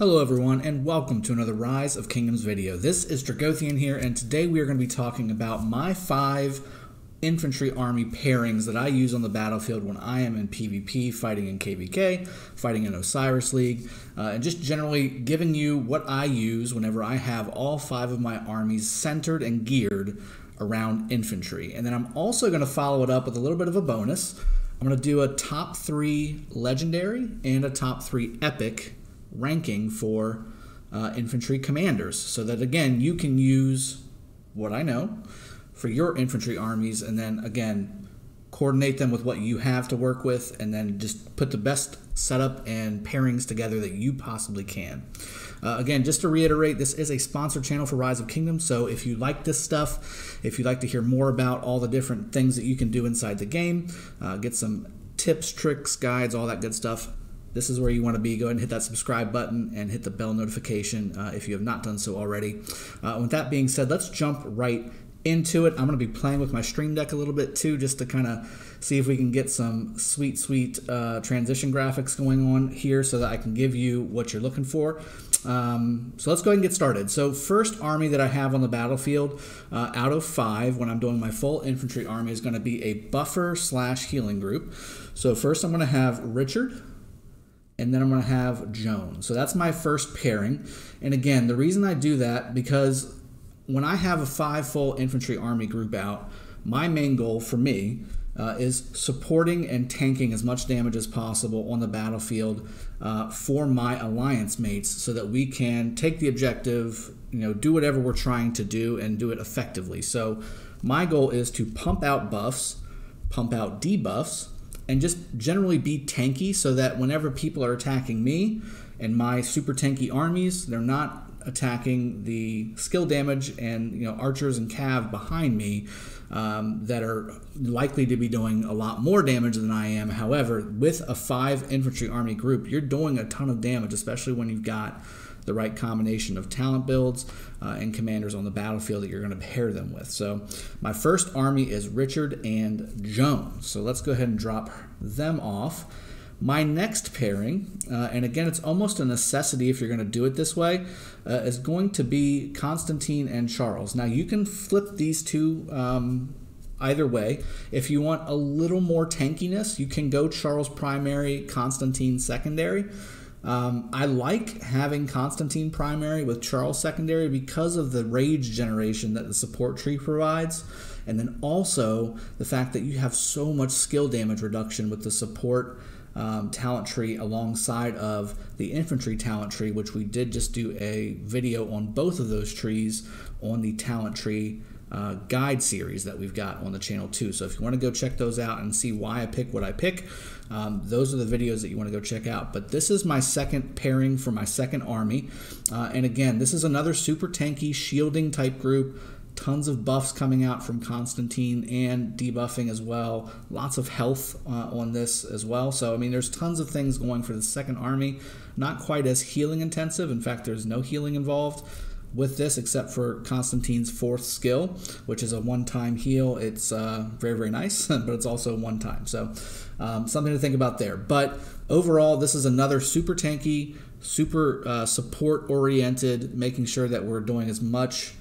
Hello everyone and welcome to another Rise of Kingdoms video. This is Dragothian here and today we are going to be talking about my 5 infantry army pairings that I use on the battlefield when I am in PvP, fighting in KVK, fighting in Osiris League, and just generally giving you what I use whenever I have all 5 of my armies centered and geared around infantry. And then I'm also going to follow it up with a little bit of a bonus. I'm going to do a top 3 legendary and a top 3 epic ranking for infantry commanders, so that again you can use what I know for your infantry armies, and then again coordinate them with what you have to work with, and then just put the best setup and pairings together that you possibly can. Again, just to reiterate, this is a sponsored channel for Rise of Kingdoms, so if you like this stuff, if you'd like to hear more about all the different things that you can do inside the game, get some tips, tricks, guides, all that good stuff, this is where you want to be. Go ahead and hit that subscribe button and hit the bell notification if you have not done so already. With that being said, let's jump right into it. I'm going to be playing with my stream deck a little bit too, just to kind of see if we can get some sweet transition graphics going on here so that I can give you what you're looking for. So let's go ahead and get started. So first army that I have on the battlefield out of 5 when I'm doing my full infantry army is going to be a buffer / healing group. So first I'm going to have Richard, and then I'm going to have Jones. So that's my first pairing. And again, the reason I do that, because when I have a 5 full infantry army group out, my main goal for me is supporting and tanking as much damage as possible on the battlefield for my alliance mates, so that we can take the objective, do whatever we're trying to do and do it effectively. So my goal is to pump out buffs, pump out debuffs, and just generally be tanky, so that whenever people are attacking me and my super tanky armies, they're not attacking the skill damage and archers and cav behind me that are likely to be doing a lot more damage than I am. However, with a 5 infantry army group, you're doing a ton of damage, especially when you've got the right combination of talent builds and commanders on the battlefield that you're going to pair them with. So my first army is Richard and Jones. So let's go ahead and drop them off. My next pairing, and again, it's almost a necessity if you're going to do it this way, is going to be Constantine and Charles. Now you can flip these two either way. If you want a little more tankiness, you can go Charles primary, Constantine secondary. I like having Constantine primary with Charles secondary because of the rage generation that the support tree provides, and then also the fact that you have so much skill damage reduction with the support talent tree alongside of the infantry talent tree, which we did just do a video on both of those trees on the talent tree guide series that we've got on the channel too. So if you want to go check those out and see why I pick what I pick, those are the videos that you want to go check out. But this is my second pairing for my second army, and again, this is another super tanky shielding type group. Tons of buffs coming out from Constantine and debuffing as well. Lots of health on this as well. So I mean, there's tons of things going for the second army. Not quite as healing intensive. In fact, there's no healing involved with this, except for Constantine's 4th skill, which is a one-time heal. It's very, very nice, but it's also one time. So something to think about there. But overall, this is another super tanky, super support-oriented, making sure that we're doing as much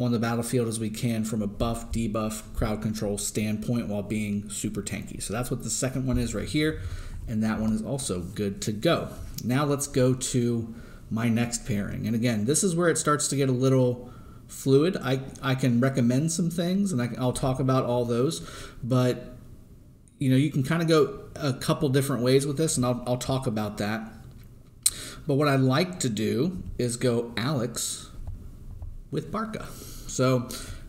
on the battlefield as we can from a buff, debuff, crowd control standpoint while being super tanky. So that's what the second one is right here, and that one is also good to go. Now let's go to my next pairing, and again, this is where it starts to get a little fluid. I can recommend some things, and I'll talk about all those, but you can kind of go a couple different ways with this, and I'll talk about that. But what I like to do is go Alex with Barca. So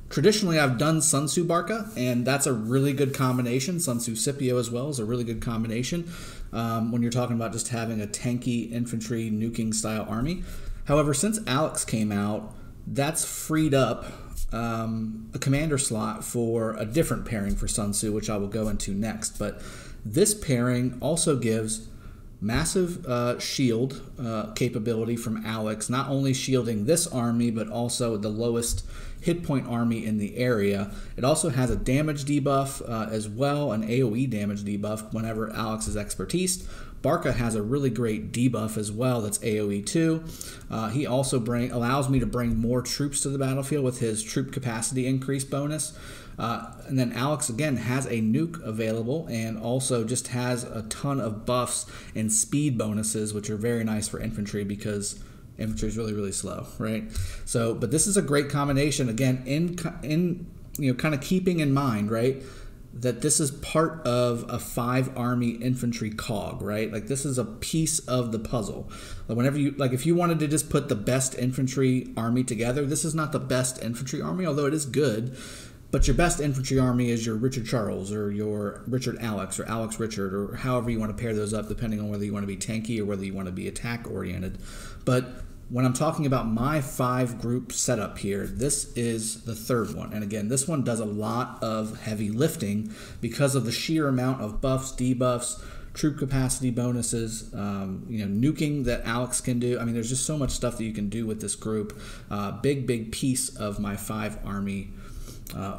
traditionally, I've done Sun Tzu Barca, and that's a really good combination. Sun Tzu Scipio as well is a really good combination when you're talking about just having a tanky infantry nuking style army. However, since Alex came out, that's freed up a commander slot for a different pairing for Sun Tzu, which I will go into next. But this pairing also gives massive shield capability from Alex, not only shielding this army, but also the lowest hit point army in the area. It also has a damage debuff as well, an AoE damage debuff whenever Alex is expertised, Barca has a really great debuff as well that's AoE 2. He also allows me to bring more troops to the battlefield with his troop capacity increase bonus. And then Alex, again, has a nuke available and also just has a ton of buffs and speed bonuses, which are very nice for infantry because infantry is really, really slow, right? So, but this is a great combination, again, in you know, kind of keeping in mind, right, that this is part of a 5-army infantry cog, right? Like this is a piece of the puzzle. Like whenever you, like if you wanted to just put the best infantry army together, this is not the best infantry army, although it is good. But your best infantry army is your Richard Charles or your Richard Alex or Alex Richard or however you want to pair those up, depending on whether you want to be tanky or whether you want to be attack oriented. But when I'm talking about my 5-group setup here, this is the third one. And again, this one does a lot of heavy lifting because of the sheer amount of buffs, debuffs, troop capacity bonuses, you know, nuking that Alex can do. I mean, there's just so much stuff that you can do with this group. Big piece of my 5-army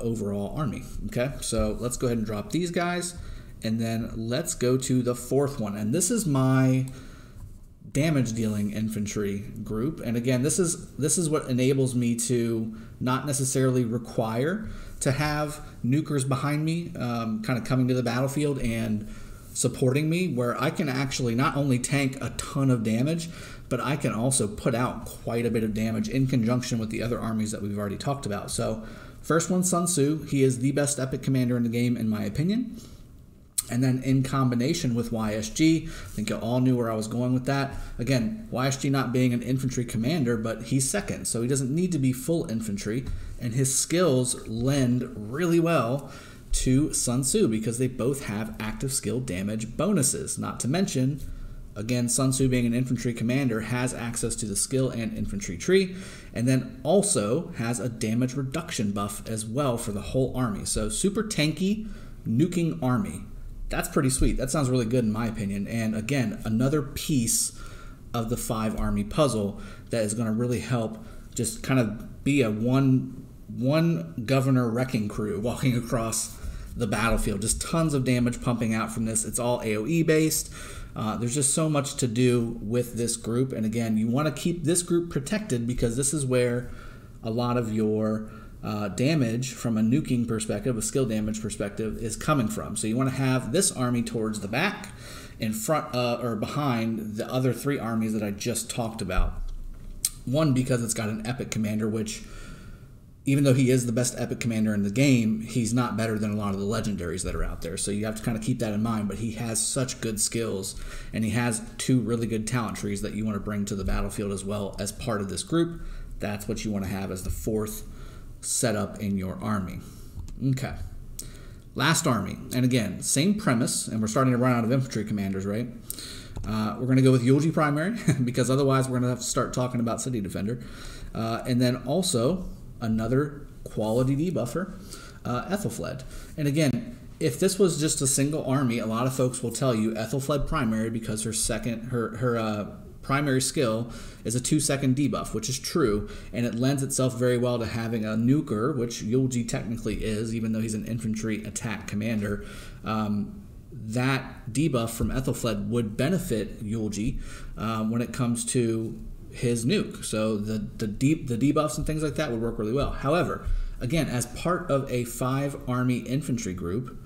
overall army. Okay, so let's go ahead and drop these guys, and then let's go to the fourth one, and this is my damage dealing infantry group. And again, this is what enables me to not necessarily require to have nukers behind me, kind of coming to the battlefield and supporting me, where I can actually not only tank a ton of damage, but I can also put out quite a bit of damage in conjunction with the other armies that we've already talked about. So first one, Sun Tzu. He is the best epic commander in the game, in my opinion. And then in combination with YSG, I think you all knew where I was going with that. Again, YSG not being an infantry commander, but he's second, so he doesn't need to be full infantry. And his skills lend really well to Sun Tzu because they both have active skill damage bonuses. Not to mention, again, Sun Tzu being an infantry commander has access to the skill and infantry tree, and then also has a damage reduction buff as well for the whole army. So super tanky, nuking army. That's pretty sweet. That sounds really good in my opinion. And again, another piece of the 5-army puzzle that is going to really help just kind of be a one governor wrecking crew walking across the battlefield. Just tons of damage pumping out from this. It's all AoE based. There's just so much to do with this group. And again, you want to keep this group protected because this is where a lot of your damage from a nuking perspective, a skill damage perspective, is coming from. So you want to have this army towards the back, in front or behind the other 3 armies that I just talked about. One, because it's got an epic commander, which even though he is the best epic commander in the game, he's not better than a lot of the legendaries that are out there. So you have to kind of keep that in mind, but he has such good skills and he has 2 really good talent trees that you want to bring to the battlefield as well as part of this group. That's what you want to have as the 4th setup in your army. Okay. Last army. And again, same premise, and we're starting to run out of infantry commanders, right? We're going to go with Yulji primary because otherwise we're going to have to start talking about City Defender. And then also another quality debuffer, Ethelflaed. And again, if this was just a single army, a lot of folks will tell you Ethelflaed primary because her primary skill is a 2-second debuff, which is true, and it lends itself very well to having a nuker, which Yulji technically is, even though he's an infantry attack commander. That debuff from Ethelflaed would benefit Yulji when it comes to his nuke. So the debuffs and things like that would work really well. However, again, as part of a 5-army infantry group,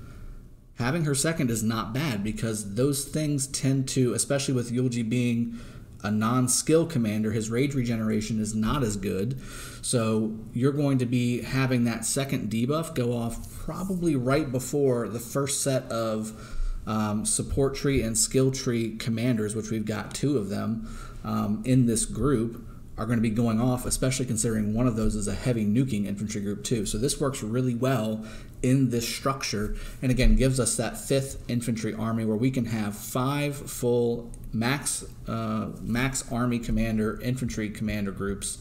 having her second is not bad because those things tend to, especially with Yulji being a non-skill commander, his rage regeneration is not as good. So you're going to be having that second debuff go off probably right before the first set of support tree and skill tree commanders, which we've got 2 of them in this group, are going to be going off, especially considering one of those is a heavy nuking infantry group too. So this works really well in this structure, and again gives us that 5th infantry army where we can have 5 full max army commander, infantry commander groups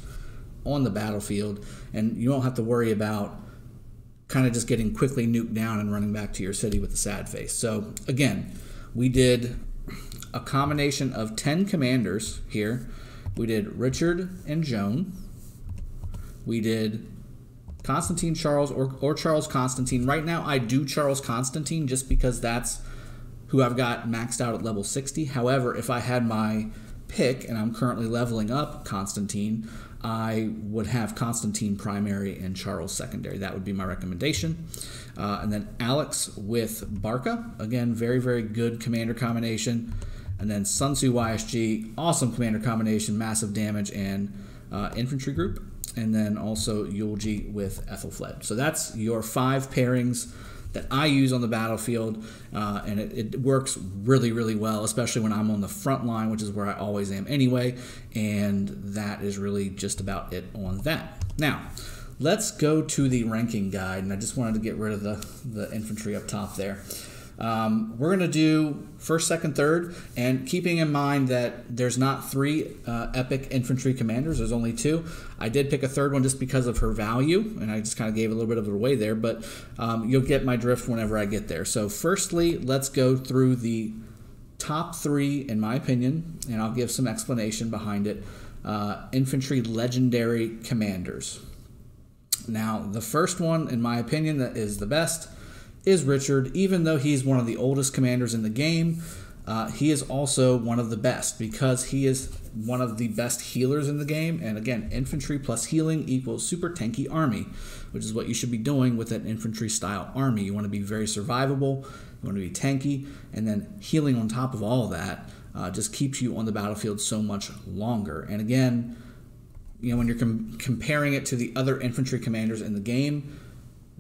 on the battlefield, and you don't have to worry about kind of just getting quickly nuked down and running back to your city with a sad face. So again, we did a combination of 10 commanders here. We did Richard and Jones. We did Constantine, Charles, or Charles Constantine. Right now I do Charles Constantine just because that's who I've got maxed out at level 60. However, if I had my pick and I'm currently leveling up Constantine, I would have Constantine primary and Charles secondary. That would be my recommendation. And then Alex with Barca. Again, very, very good commander combination. And then Sun Tzu YSG, awesome commander combination, massive damage and infantry group. And then also Yulji with Ethelflaed. So that's your 5 pairings that I use on the battlefield, and it works really, really well, especially when I'm on the front line, which is where I always am anyway, and that is really just about it on that. Now, let's go to the ranking guide, and I just wanted to get rid of the infantry up top there. We're going to do first, second, third, and keeping in mind that there's not 3 epic infantry commanders, there's only 2. I did pick a third one just because of her value, and I just kind of gave a little bit of it away there, but you'll get my drift whenever I get there. So firstly, let's go through the top 3, in my opinion, and I'll give some explanation behind it, infantry legendary commanders. Now, the first one, in my opinion, that is the best is Richard. Even though he's one of the oldest commanders in the game, he is also one of the best because he is one of the best healers in the game. And again, infantry plus healing equals super tanky army, which is what you should be doing with an infantry style army. You want to be very survivable, you want to be tanky, and then healing on top of all that just keeps you on the battlefield so much longer. And again, you know, when you're comparing it to the other infantry commanders in the game,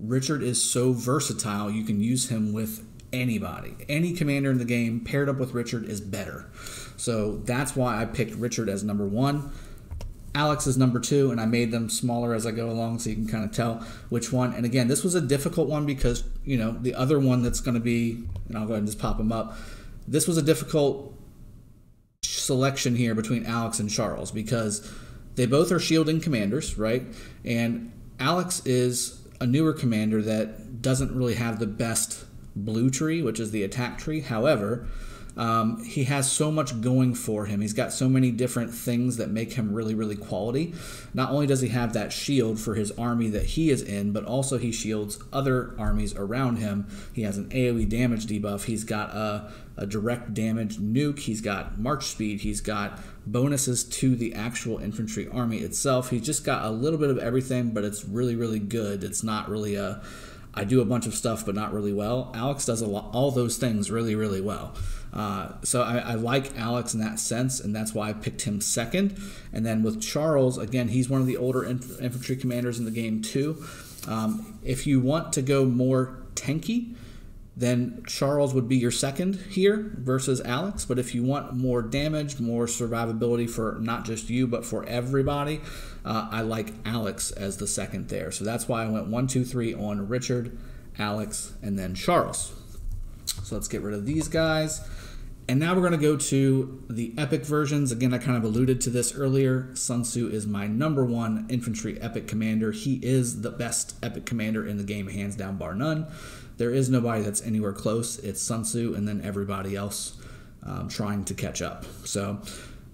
Richard is so versatile, you can use him with anybody. Any commander in the game paired up with Richard is better. So that's why I picked Richard as number 1. Alex is number 2, and I made them smaller as I go along so you can kind of tell which one. And again, this was a difficult one because, you know, the other one that's going to be, and I'll go ahead and just pop them up. This was a difficult selection here between Alex and Charles because they both are shielding commanders, right? And Alex is a newer commander that doesn't really have the best blue tree, which is the attack tree. However, he has so much going for him. He's got so many different things that make him really, really quality. Not only does he have that shield for his army that he is in, but also he shields other armies around him. He has an AoE damage debuff. He's got a direct damage nuke. He's got march speed. He's got bonuses to the actual infantry army itself. He's just got a little bit of everything, but it's really, really good. It's not really a, I do a bunch of stuff, but not really well. Alex does a lot, all those things really, really well. So I like Alex in that sense, and that's why I picked him second. And then with Charles, again, he's one of the older infantry commanders in the game too. If you want to go more tanky, then Charles would be your second here versus Alex. But if you want more damage, more survivability for not just you, but for everybody, I like Alex as the second there. So that's why I went 1, 2, 3 on Richard, Alex, and then Charles. So let's get rid of these guys. And now we're going to go to the epic versions. Again, I kind of alluded to this earlier. Sun Tzu is my number 1 infantry epic commander. He is the best epic commander in the game, hands down, bar none. There is nobody that's anywhere close. It's Sun Tzu and then everybody else trying to catch up. So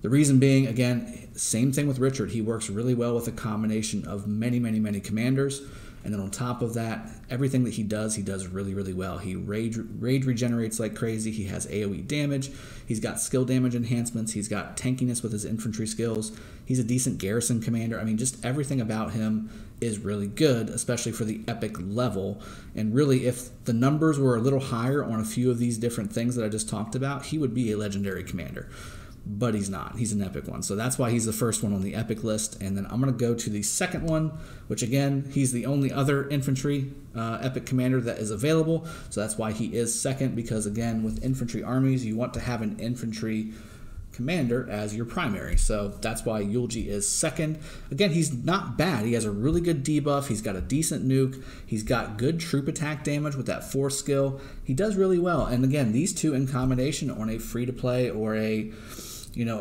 the reason being, again, same thing with Richard. He works really well with a combination of many, many, many commanders. And then on top of that, everything that he does really, really well. He rage regenerates like crazy. He has AoE damage. He's got skill damage enhancements. He's got tankiness with his infantry skills. He's a decent garrison commander. I mean, just everything about him is really good, especially for the epic level. And really, if the numbers were a little higher on a few of these different things that I just talked about, he would be a legendary commander. But he's not. He's an epic one. So that's why he's the first one on the epic list. And then I'm going to go to the second one, which again, he's the only other infantry epic commander that is available. So that's why he is second, because again, with infantry armies, you want to have an infantry commander as your primary. So that's why Yulji is second. Again, he's not bad. He has a really good debuff. He's got a decent nuke. He's got good troop attack damage with that 4 skill. He does really well. And again, these two in combination on a free-to-play or a, you know,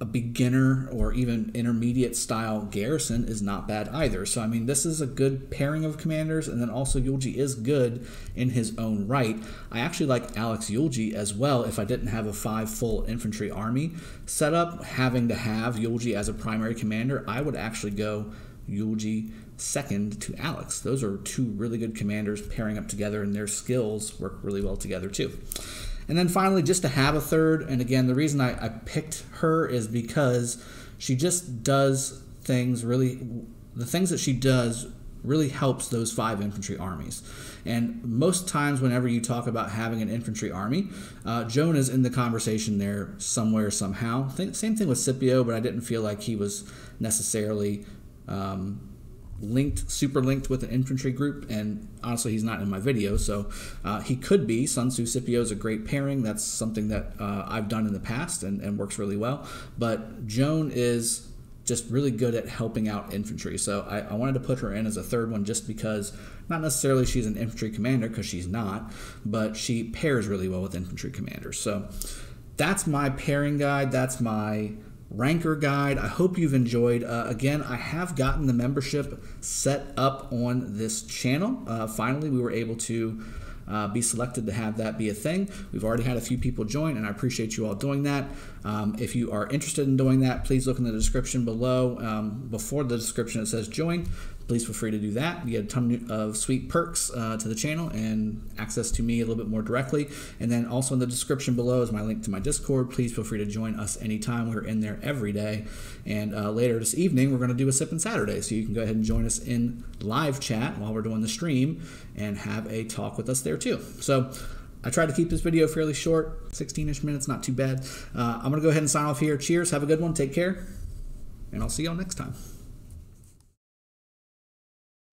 a beginner or even intermediate style garrison is not bad either. So, I mean, this is a good pairing of commanders. And then also Yulji is good in his own right. I actually like Alex Yulji as well. If I didn't have a 5 full infantry army set up, having to have Yulji as a primary commander, I would actually go Yulji, second to Alex. Those are two really good commanders pairing up together, and their skills work really well together too. And then finally, just to have a third, and again, the reason I picked her is because she just does things really, the things that she does really helps those five infantry armies. And most times whenever you talk about having an infantry army, Joan is in the conversation there somewhere, somehow. Same thing with Scipio, but I didn't feel like he was necessarily super linked with an infantry group, and honestly he's not in my video, so he could be. Sun Tzu Scipio is a great pairing. That's something that I've done in the past and works really well, but Joan is just really good at helping out infantry, so I wanted to put her in as a third one just because not necessarily she's an infantry commander, because she's not, but she pairs really well with infantry commanders. So that's my pairing guide, that's my ranker guide. I hope you've enjoyed. Again, I have gotten the membership set up on this channel. Finally, we were able to be selected to have that be a thing. We've already had a few people join, and I appreciate you all doing that. If you are interested in doing that, please look in the description below. Before the description it says join. Please feel free to do that. You get a ton of sweet perks to the channel and access to me a little bit more directly. And then also in the description below is my link to my Discord. Please feel free to join us anytime. We're in there every day. And later this evening, we're going to do a Sip and Saturday. So you can go ahead and join us in live chat while we're doing the stream and have a talk with us there too. So I tried to keep this video fairly short, 16-ish minutes, not too bad. I'm going to go ahead and sign off here. Cheers. Have a good one. Take care. And I'll see y'all next time.